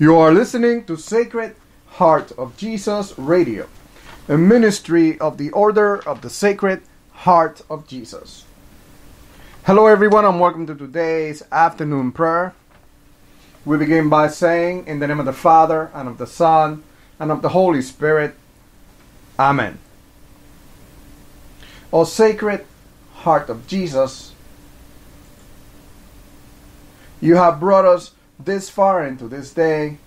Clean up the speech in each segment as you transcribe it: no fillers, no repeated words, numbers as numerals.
You are listening to Sacred Heart of Jesus Radio, a ministry of the Order of the Sacred Heart of Jesus. Hello everyone, and welcome to today's afternoon prayer. We begin by saying, in the name of the Father, and of the Son, and of the Holy Spirit, Amen. O Sacred Heart of Jesus, you have brought us this far into this day.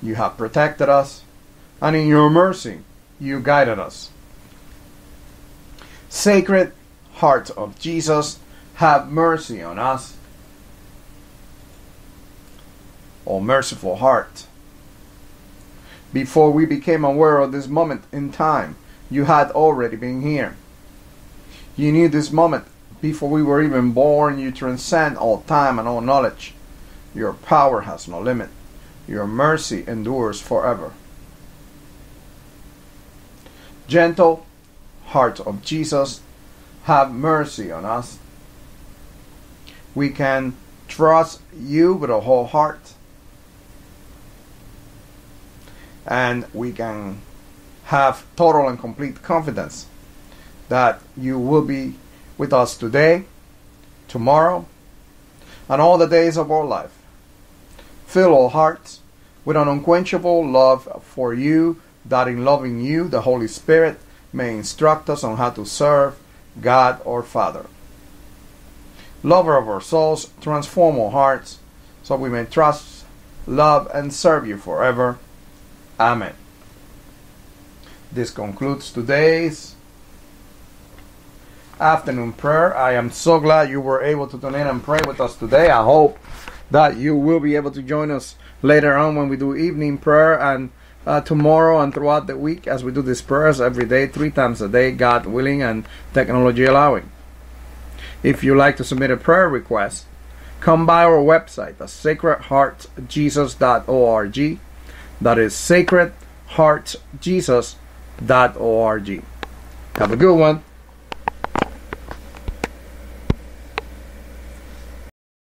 You have protected us, and in your mercy you guided us. Sacred Heart of Jesus, have mercy on us. O merciful heart, before we became aware of this moment in time, you had already been here. You knew this moment before we were even born. You transcend all time and all knowledge. Your power has no limit. Your mercy endures forever. Gentle Heart of Jesus, have mercy on us. We can trust you with a whole heart, and we can have total and complete confidence that you will be with us today, tomorrow, and all the days of our life. Fill our hearts with an unquenchable love for you, that in loving you, the Holy Spirit may instruct us on how to serve God our Father. Lover of our souls, transform our hearts so we may trust, love, and serve you forever. Amen. This concludes today's afternoon prayer. I am so glad you were able to tune in and pray with us today. I hope that you will be able to join us later on when we do evening prayer, and tomorrow and throughout the week as we do these prayers every day, 3 times a day, God willing and technology allowing. If you like to submit a prayer request, come by our website at sacredheartjesus.org. That is sacredheartjesus.org. Have a good one.